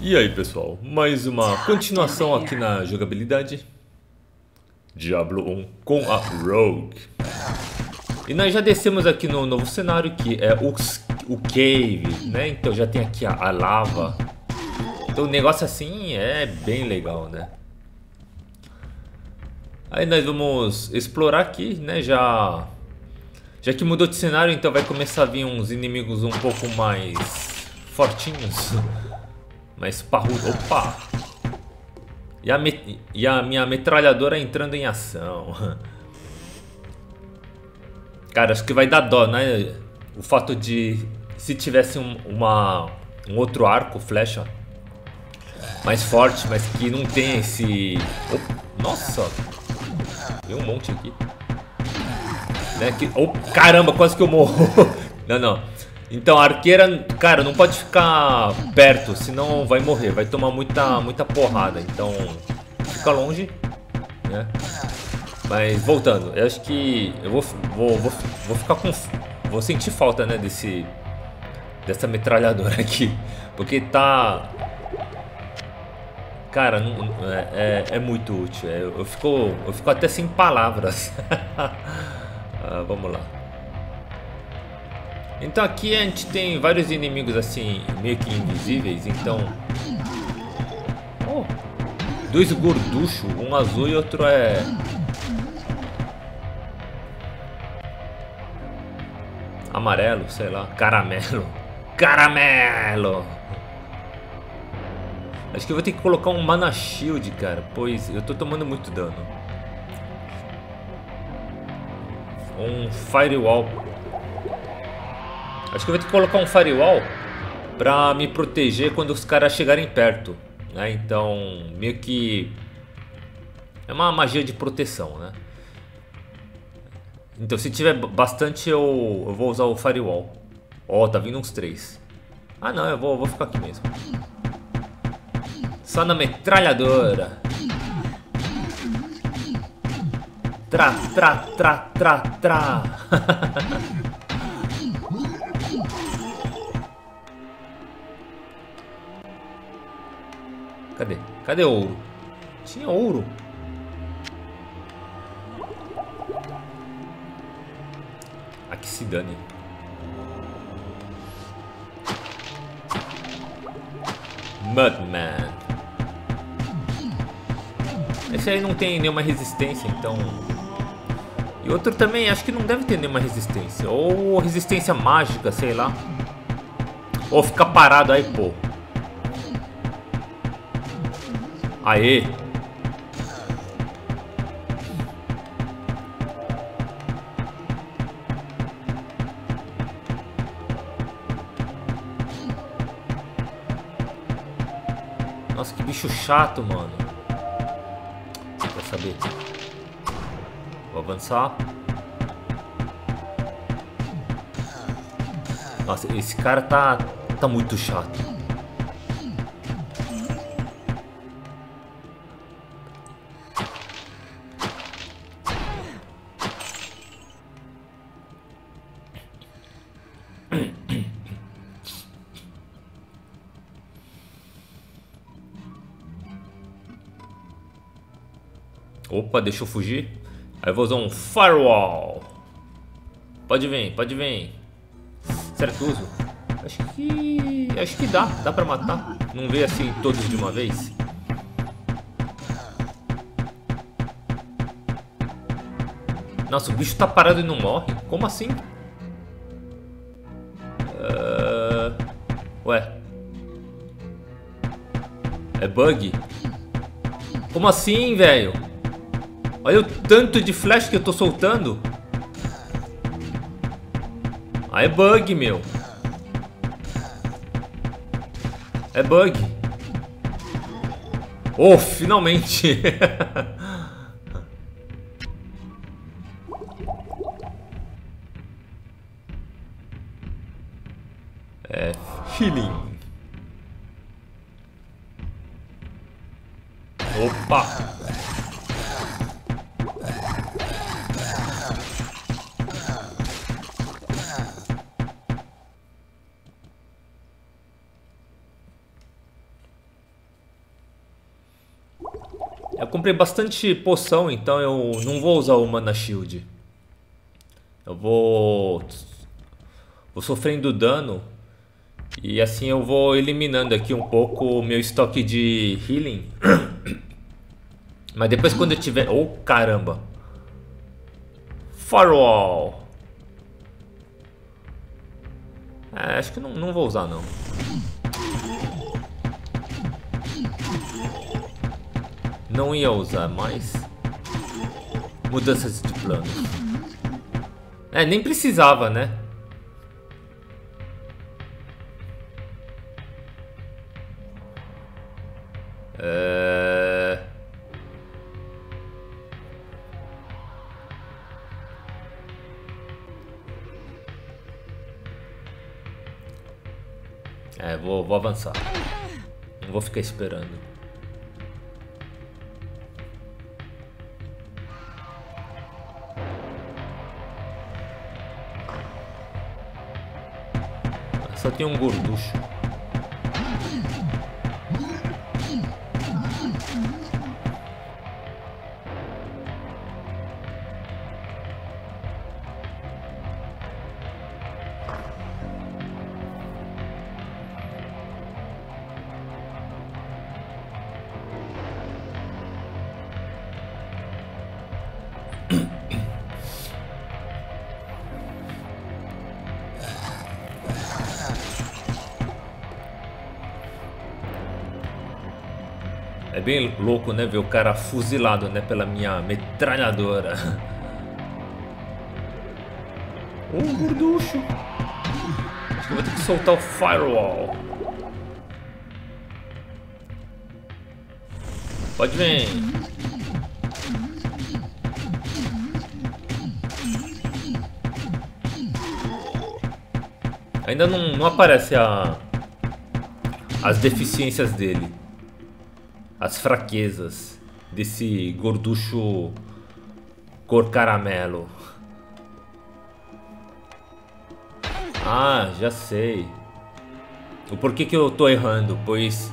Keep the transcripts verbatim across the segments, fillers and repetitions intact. E aí pessoal, mais uma continuação aqui na jogabilidade Diablo um com a Rogue. E nós já descemos aqui no novo cenário, que é o, o Cave, né? Então já tem aqui a, a lava. Então o negócio assim é bem legal, né? Aí nós vamos explorar aqui, né? Já, já que mudou de cenário, então vai começar a vir uns inimigos um pouco mais fortinhos. Mas parrudo. Opa! E a, me... e a minha metralhadora entrando em ação. Cara, acho que vai dar dó, né? O fato de... Se tivesse um, uma, um outro arco, flecha, mais forte, mas que não tem esse... Oh, nossa! Tem um monte aqui. Né? Que... Oh, caramba, quase que eu morro. Não, não. Então a arqueira, cara, não pode ficar perto, senão vai morrer, vai tomar muita, muita porrada, então fica longe, né? Mas voltando, eu acho que eu vou, vou, vou, vou ficar com, vou sentir falta, né, desse, dessa metralhadora aqui, porque tá, cara, não, é, é, é muito útil, é, eu, fico, eu fico até sem palavras. Ah, vamos lá. Então aqui a gente tem vários inimigos assim, meio que invisíveis, então... Oh, dois gorduchos, um azul e outro é... amarelo, sei lá, caramelo. Caramelo! Acho que eu vou ter que colocar um Mana Shield, cara, pois eu tô tomando muito dano. Um Firewall. Acho que eu vou ter que colocar um Firewall pra me proteger quando os caras chegarem perto, né? Então, meio que... é uma magia de proteção, né? Então, se tiver bastante, eu, eu vou usar o Firewall. Ó, oh, tá vindo uns três. Ah, não, eu vou, eu vou ficar aqui mesmo. Só na metralhadora. Tra, tra, tra, tra, tra. Cadê? Cadê o ouro? Tinha ouro. Ah, que se dane. Mudman. Esse aí não tem nenhuma resistência, então... E outro também, acho que não deve ter nenhuma resistência. Ou resistência mágica, sei lá. Ou ficar parado aí, pô. Aê! Nossa, que bicho chato, mano. Quer saber? Vou avançar. Nossa, esse cara tá, tá muito chato. Opa, deixa eu fugir. Aí eu vou usar um Firewall. Pode vir, pode vir. Será que uso? Acho que... acho que dá, dá pra matar. Não veio assim todos de uma vez. Nossa, o bicho tá parado e não morre. Como assim? Uh... Ué. É bug? Como assim, velho? Olha o tanto de flash que eu tô soltando. Ah, é bug, meu. É bug. Oh, finalmente. É healing. Opa. Eu comprei bastante poção, então eu não vou usar o Mana Shield. Eu vou... Vou sofrendo dano. E assim eu vou eliminando aqui um pouco o meu estoque de healing. Mas depois quando eu tiver... Oh, caramba! Firewall! É, acho que não, não vou usar não. Não ia usar mais. Mudanças de plano. É, nem precisava, né? É... É, vou, vou avançar. Não vou ficar esperando. Só tem um gorducho. É bem louco, né? Ver o cara fuzilado, né? Pela minha metralhadora. Um gorducho. Acho que eu vou ter que soltar o Firewall. Pode vir. Ainda não, não aparece a, as deficiências dele. As fraquezas desse gorducho cor caramelo. Ah, já sei. O porquê que eu tô errando, pois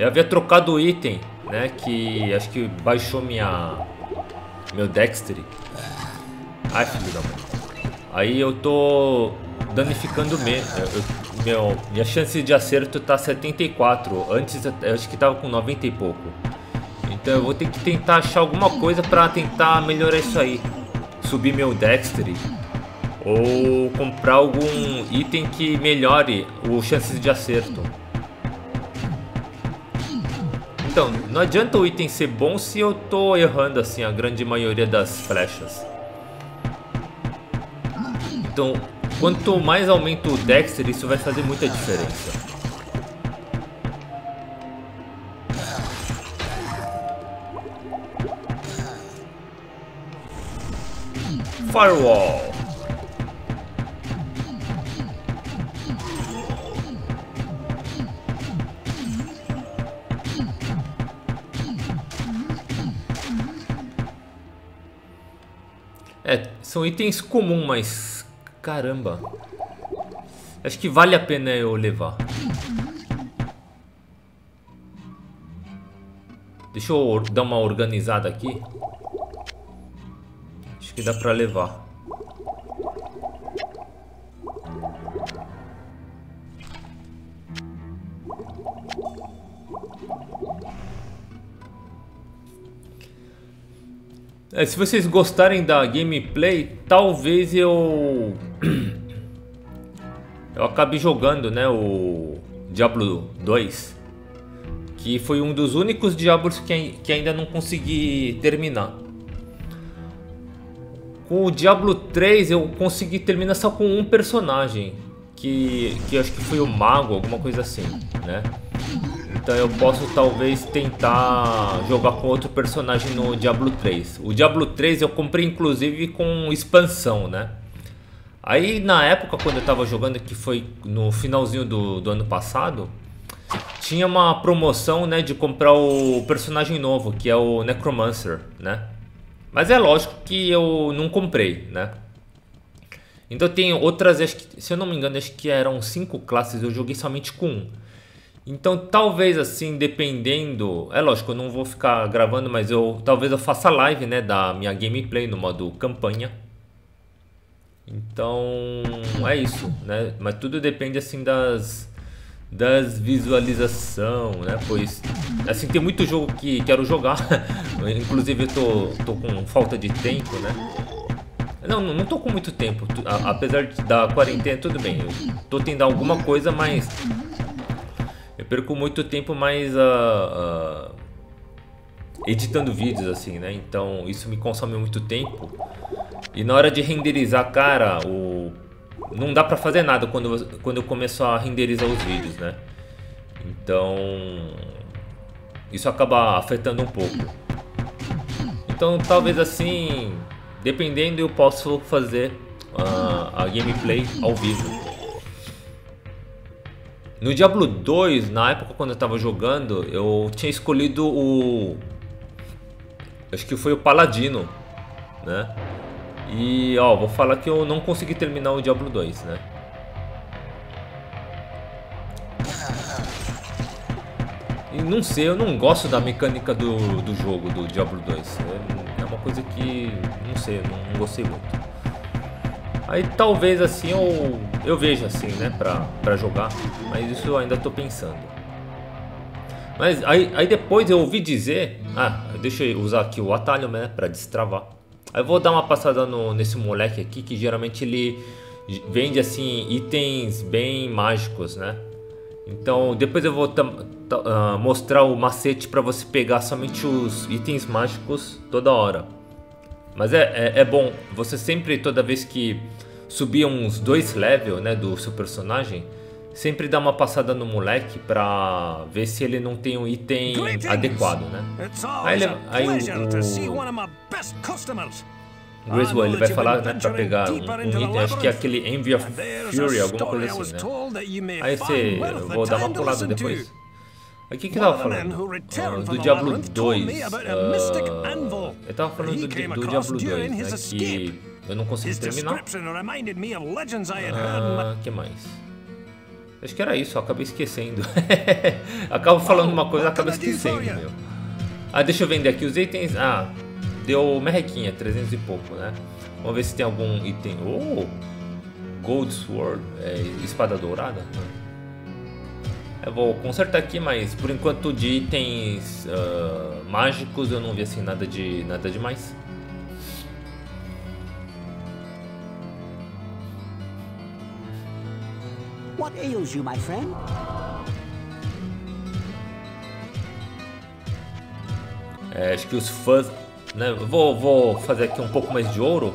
eu havia trocado o item, né, que acho que baixou minha meu dextre. Ai, filho da mãe. Aí eu tô danificando mesmo. Meu, minha chance de acerto tá setenta e quatro. Antes eu acho que tava com noventa e pouco. Então eu vou ter que tentar achar alguma coisa pra tentar melhorar isso aí. Subir meu dextre. Ou comprar algum item que melhore o chances de acerto. Então, não adianta o item ser bom se eu tô errando assim a grande maioria das flechas. Então... quanto mais aumento o Dexter, isso vai fazer muita diferença. Firewall. É, são itens comuns, mas... caramba, acho que vale a pena eu levar. Deixa eu dar uma organizada aqui. Acho que dá pra levar. É, se vocês gostarem da gameplay, talvez eu eu acabe jogando, né, o Diablo dois, que foi um dos únicos Diablos que, que ainda não consegui terminar. Com o Diablo três eu consegui terminar só com um personagem, que, que acho que foi o Mago, alguma coisa assim, né? Então eu posso talvez tentar jogar com outro personagem no Diablo três. O Diablo três eu comprei inclusive com expansão, né? Aí na época quando eu tava jogando, que foi no finalzinho do, do ano passado, tinha uma promoção, né, de comprar o personagem novo, que é o Necromancer, né? Mas é lógico que eu não comprei, né? Então tem outras, acho que, se eu não me engano, acho que eram cinco classes, eu joguei somente com um. Então talvez assim, dependendo, é lógico, eu não vou ficar gravando, mas eu talvez eu faça live, né, da minha gameplay no modo campanha. Então é isso, né? Mas tudo depende assim das das visualização, né? Pois assim tem muito jogo que quero jogar, inclusive eu tô tô com falta de tempo, né? Não, não tô com muito tempo, a, apesar da quarentena, tudo bem. Eu tô tendo alguma coisa, mas eu perco muito tempo mais uh, uh, editando vídeos, assim, né? Então isso me consome muito tempo. E na hora de renderizar, cara, o... não dá pra fazer nada quando, quando eu começo a renderizar os vídeos, né? Então isso acaba afetando um pouco. Então talvez assim, dependendo, eu posso fazer uh, a gameplay ao vivo. No Diablo dois, na época quando eu tava jogando, eu tinha escolhido o... acho que foi o Paladino, né? E, ó, vou falar que eu não consegui terminar o Diablo dois, né? E não sei, eu não gosto da mecânica do, do jogo, do Diablo dois. É uma coisa que, não sei, eu não, não gostei muito. Aí talvez assim eu, eu vejo assim, né, pra, pra jogar, mas isso eu ainda tô pensando. Mas aí, aí depois eu ouvi dizer, ah, deixa eu usar aqui o atalho, né, pra destravar. Aí eu vou dar uma passada no, nesse moleque aqui, que geralmente ele vende assim itens bem mágicos, né. Então depois eu vou uh, mostrar o macete pra você pegar somente os itens mágicos toda hora. Mas é, é, é bom, você sempre, toda vez que subir uns dois levels, né, do seu personagem, sempre dá uma passada no moleque pra ver se ele não tem um item adequado, né? Aí, aí o, o Griswold, ele vai falar, né, pra pegar um, um item, acho que é aquele Envy of Fury, alguma coisa assim, né? Aí você, eu vou dar uma pulada depois. O que que eu tava falando? Uh, do Diablo dois. Uh, eu tava falando do, do Diablo dois, né, que eu não consegui terminar. Uh, que mais? Acho que era isso, eu acabei esquecendo. Acabo falando uma coisa, acabo esquecendo, meu. Ah, deixa eu vender aqui os itens. Ah, deu merrequinha, trezentos e pouco, né? Vamos ver se tem algum item. Oh! Gold Sword, é, espada dourada? Eu vou consertar aqui, mas por enquanto de itens uh, mágicos eu não vi assim nada de nada demais. What ails you, my friend? É, acho que os fãs, né? Vou vou fazer aqui um pouco mais de ouro,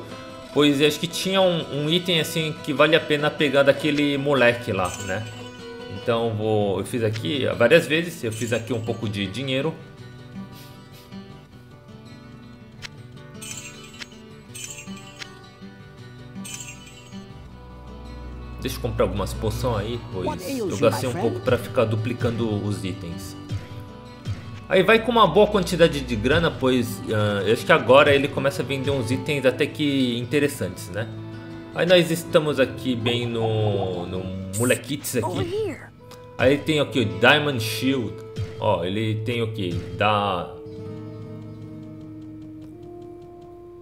pois acho que tinha um, um item assim que vale a pena pegar daquele moleque lá, né? Então vou, eu fiz aqui várias vezes, eu fiz aqui um pouco de dinheiro. Deixa eu comprar algumas poções aí, pois eu gastei um pouco para ficar duplicando os itens. Aí vai com uma boa quantidade de grana, pois uh, eu acho que agora ele começa a vender uns itens até que interessantes, né? Aí nós estamos aqui bem no, no molequites aqui. Aí tem aqui o Diamond Shield. Ó, ele tem o que? Dá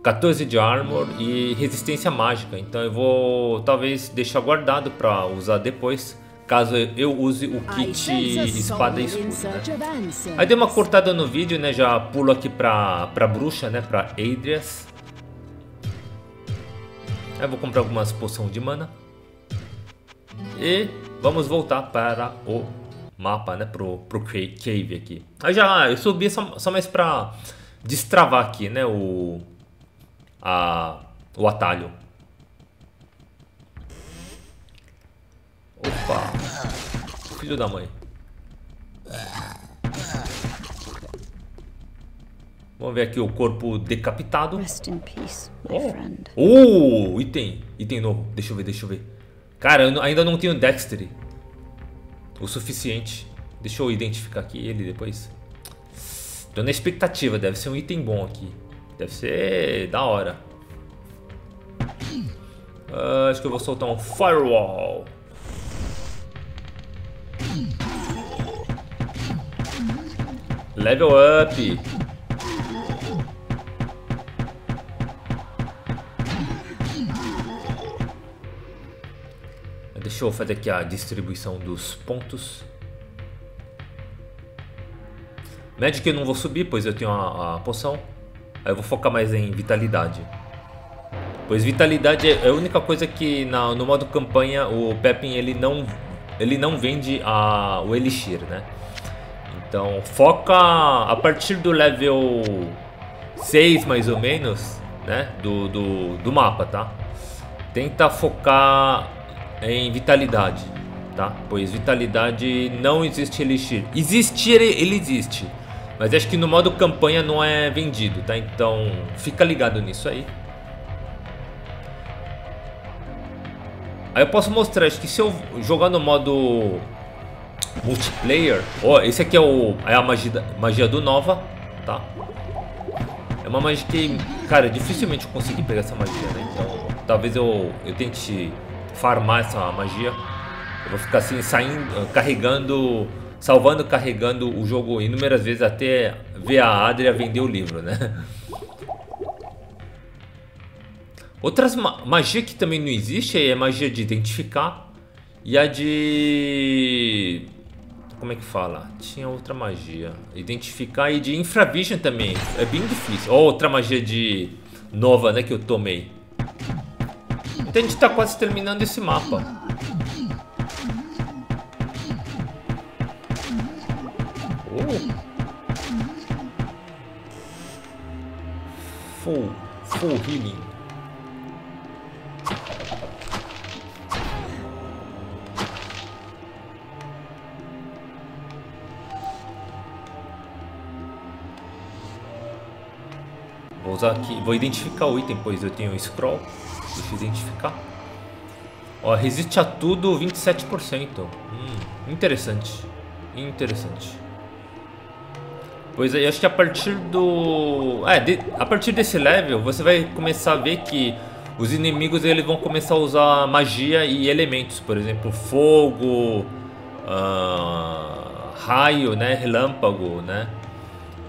quatorze de armor e resistência mágica. Então eu vou talvez deixar guardado para usar depois, caso eu use o kit espada e escudo, né? Aí dei uma cortada no vídeo, né? Já pulo aqui pra, pra bruxa, né? Pra Adrias. Aí vou comprar algumas poções de mana. E vamos voltar para o mapa, né? Pro, pro cave aqui. Aí já eu subi só, só mais pra destravar aqui, né? O, a, o atalho. Opa! Filho da mãe. Vamos ver aqui o corpo decapitado. Rest in peace, my friend. Oh, oh, item, item novo. Deixa eu ver, deixa eu ver. Cara, eu ainda não tenho Dexter o suficiente. Deixa eu identificar aqui ele depois. Tô na expectativa, deve ser um item bom aqui. Deve ser da hora. Uh, acho que eu vou soltar um Firewall. Level up. Deixa eu fazer aqui a distribuição dos pontos. Magic eu não vou subir, pois eu tenho a, a poção. Aí eu vou focar mais em vitalidade. Pois vitalidade é a única coisa que na, no modo campanha o Pepin ele não, ele não vende a, o Elixir, né? Então foca a partir do level seis mais ou menos, né? Do, do, do mapa, tá? Tenta focar em vitalidade, tá? Pois vitalidade não existe elixir. Existir ele existe, mas acho que no modo campanha não é vendido, tá? Então fica ligado nisso aí. Aí eu posso mostrar, acho que se eu jogar no modo multiplayer, ó, esse aqui é o é a magia, magia do Nova, tá? É uma magia que, cara, dificilmente eu consegui pegar essa magia, né? Então talvez eu eu tente farmar essa magia. Eu vou ficar assim saindo, carregando, salvando, carregando o jogo inúmeras vezes até ver a Adria vender o livro, né? Outras ma magia que também não existe é a magia de identificar e a de... como é que fala? Tinha outra magia. Identificar e de infravision também. É bem difícil. Ó, outra magia de Nova, né, que eu tomei. Então a gente tá quase terminando esse mapa. Oh. Full, full healing. Vou usar aqui, vou identificar o item, pois eu tenho scroll. Deixa eu identificar. Ó, resiste a tudo vinte e sete por cento. Hum, interessante. Interessante. Pois aí, acho que a partir do... É, de... a partir desse level, você vai começar a ver que os inimigos eles vão começar a usar magia e elementos. Por exemplo, fogo, uh... raio, né? Relâmpago, né?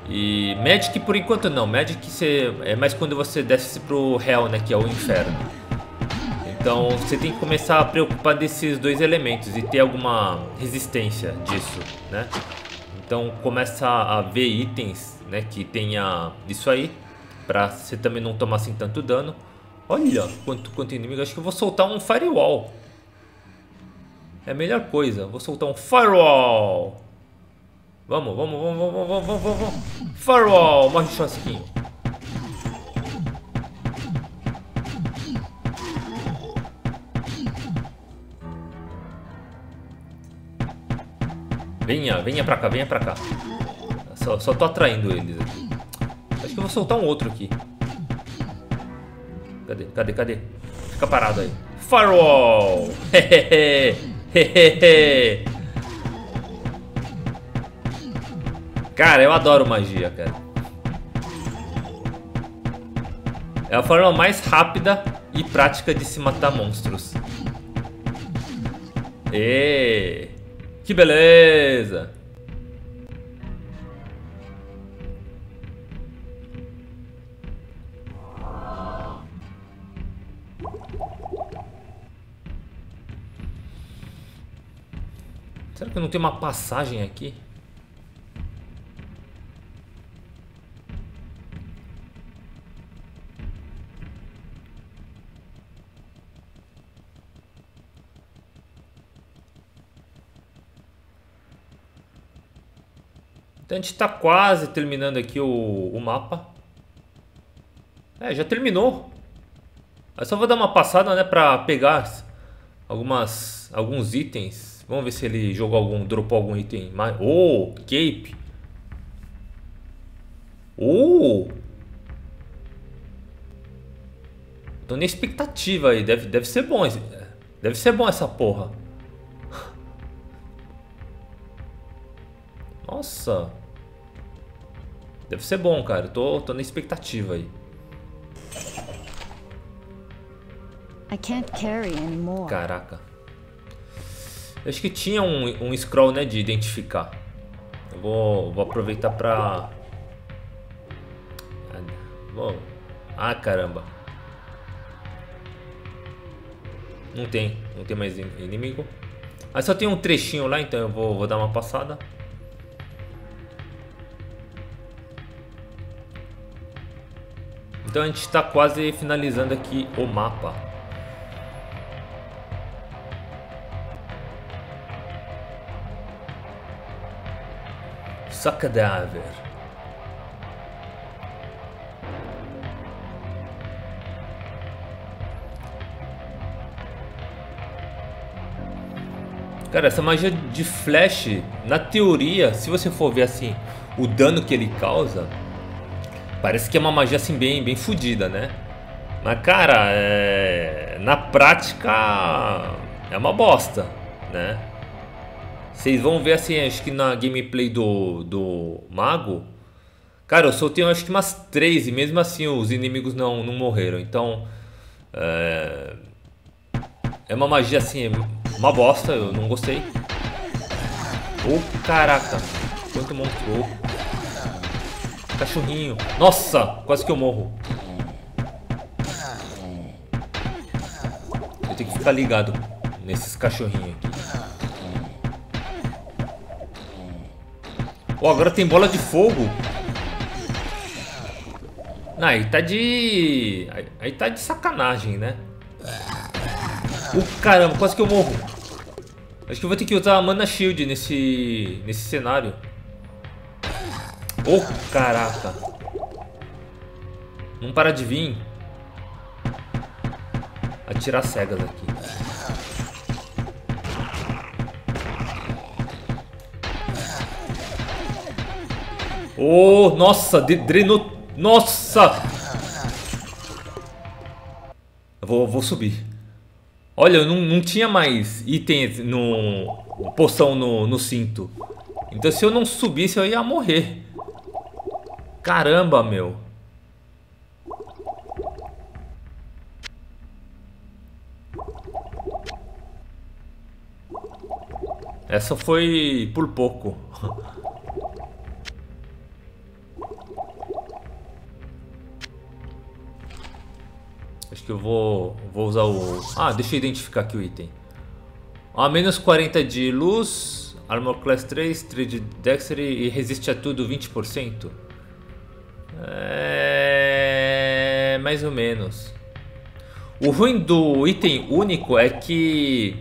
E Magic por enquanto não, Magic cê, é mais quando você desce pro Hell, né, que é o inferno. Então você tem que começar a preocupar desses dois elementos e ter alguma resistência disso, né? Então começa a ver itens, né, que tenha isso aí, pra você também não tomar assim tanto dano. Olha quanto, quanto inimigo, acho que eu vou soltar um Firewall. É a melhor coisa, vou soltar um Firewall. Vamos, vamos, vamos, vamos, vamos, vamos, vamos. Firewall, morre o chasquinho. Venha, venha pra cá, venha pra cá. Só, só tô atraindo eles aqui. Acho que eu vou soltar um outro aqui. Cadê, cadê, cadê? Fica parado aí. Firewall! Hehehe! Hehehe! Cara, eu adoro magia, cara. É a forma mais rápida e prática de se matar monstros. E que beleza! Será que não tem uma passagem aqui? Então a gente tá quase terminando aqui o, o mapa. É, já terminou. Eu só vou dar uma passada, né, pra pegar algumas, alguns itens. Vamos ver se ele jogou algum, dropou algum item mais. Oh, cape. Oh. Tô na expectativa aí, deve, deve ser bom esse, deve ser bom essa porra. Nossa, deve ser bom, cara. Tô, tô na expectativa aí. Caraca. Acho que tinha um, um scroll, né, de identificar. Eu vou, vou aproveitar pra... Bom. Ah, caramba. Não tem, não tem mais inimigo. Ah, só tem um trechinho lá, então eu vou, vou dar uma passada. Então a gente está quase finalizando aqui o mapa. Sacadáver. Cara, essa magia de Flash, na teoria, se você for ver assim, o dano que ele causa, parece que é uma magia assim bem, bem fodida, né? Mas cara, é... na prática é uma bosta, né? Vocês vão ver assim, acho que na gameplay do, do Mago, cara, eu soltei acho que umas três e mesmo assim os inimigos não, não morreram, então... É... é uma magia assim... uma bosta, eu não gostei. Oh, caraca. Quanto monstro. Oh. Cachorrinho. Nossa, quase que eu morro. Eu tenho que ficar ligado nesses cachorrinhos aqui. Oh, agora tem bola de fogo. Ah, aí tá de... Aí tá de sacanagem, né? Oh, caramba, quase que eu morro. Acho que eu vou ter que usar a Mana Shield nesse, nesse cenário. Oh, caraca. Não para de vir. Atirar cegas aqui. Oh, nossa, drenou. Nossa. Eu vou, vou subir. Olha, eu não, não tinha mais itens no... poção no, no cinto. Então se eu não subisse eu ia morrer. Caramba, meu. Essa foi por pouco. Acho que eu vou, vou usar o... Ah, deixa eu identificar aqui o item. A menos quarenta de luz, Armor Class três, três de Dexterity e resiste a tudo vinte por cento. É... mais ou menos. O ruim do item único é que...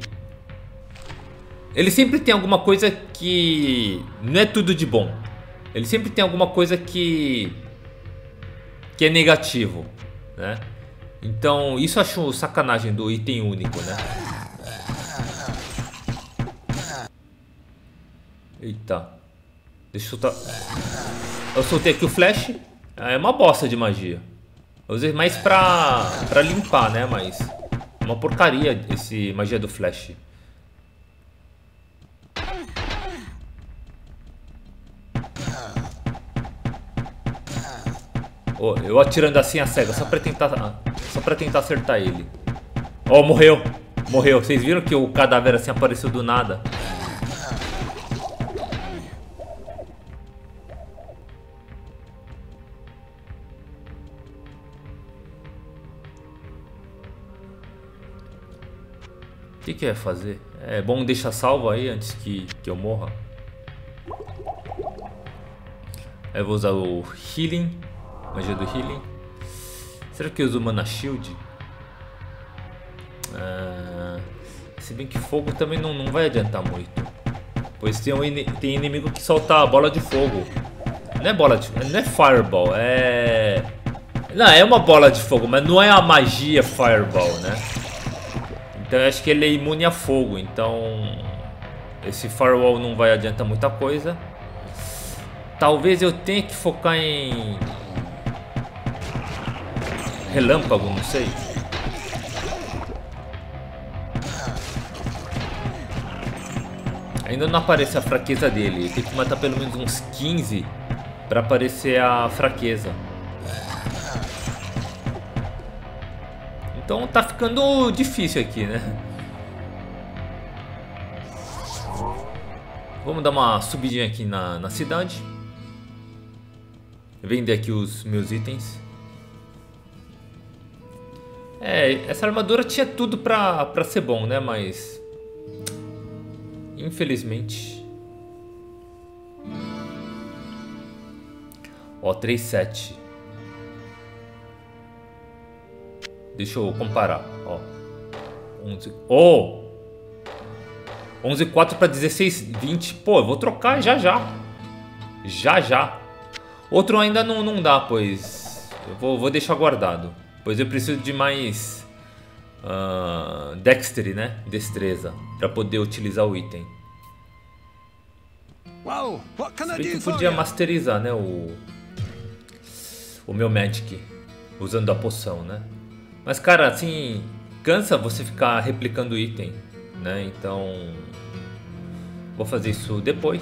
ele sempre tem alguma coisa que... não é tudo de bom. Ele sempre tem alguma coisa que... que é negativo, né? Então, isso eu acho sacanagem do item único, né? Eita. Deixa eu soltar. Eu soltei aqui o Flash. É uma bosta de magia. Eu usei mais pra, pra limpar, né? Mas é uma porcaria esse magia do Flash. Oh, eu atirando assim a cega, só pra tentar... Só pra tentar acertar ele. Oh, morreu. Morreu. Vocês viram que o cadáver assim apareceu do nada? O que que vai fazer? É bom deixar salvo aí antes que, que eu morra. Aí eu vou usar o healing. Magia do healing. Será que eu uso Mana Shield? Ah, se bem que fogo também não, não vai adiantar muito. Pois tem, um in tem inimigo que solta a bola de fogo. Não é bola de fogo, não é Fireball, é... Não, é uma bola de fogo, mas não é a magia Fireball, né? Então eu acho que ele é imune a fogo, então... esse Firewall não vai adiantar muita coisa. Talvez eu tenha que focar em... relâmpago, não sei. Ainda não aparece a fraqueza dele. Tem que matar pelo menos uns quinze para aparecer a fraqueza. Então tá ficando difícil aqui, né? Vamos dar uma subidinha aqui na, na cidade. Vender aqui os meus itens. É, essa armadura tinha tudo pra, pra ser bom, né? Mas... infelizmente... Ó, três sete. Deixa eu comparar, ó. onze... Oh! onze vírgula quatro para dezesseis vírgula vinte. Pô, eu vou trocar já já. Já já. Outro ainda não, não dá, pois... Eu vou, vou deixar guardado. Pois eu preciso de mais... Uh, dexterity, né? Destreza. Para poder utilizar o item. Se bem que eu podia masterizar, né? O, o meu magic. Usando a poção, né? Mas, cara, assim... Cansa você ficar replicando o item. Né? Então vou fazer isso depois.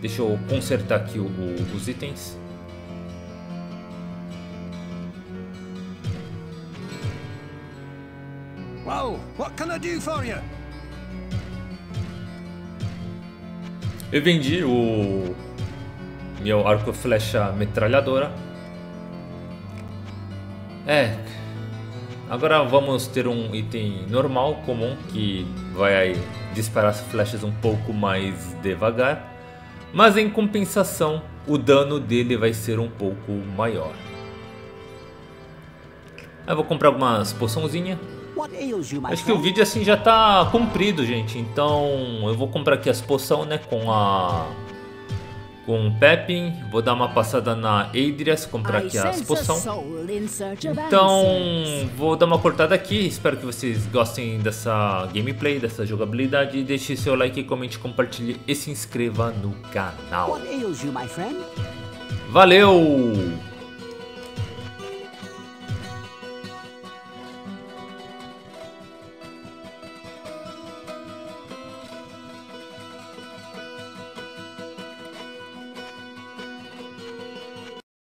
Deixa eu consertar aqui o, o, os itens. Wow, what can I do for you? Eu vendi o meu arco flecha metralhadora. É. Agora vamos ter um item normal, comum, que vai disparar as flechas um pouco mais devagar. Mas em compensação, o dano dele vai ser um pouco maior. Eu vou comprar algumas poçãozinhas. Acho que o vídeo assim já tá comprido, gente. Então eu vou comprar aqui as poções, né, com a... com o Pepin, vou dar uma passada na Adrias, comprar aqui as poções. Então, vou dar uma cortada aqui. Espero que vocês gostem dessa gameplay, dessa jogabilidade. Deixe seu like, comente, compartilhe e se inscreva no canal. Valeu!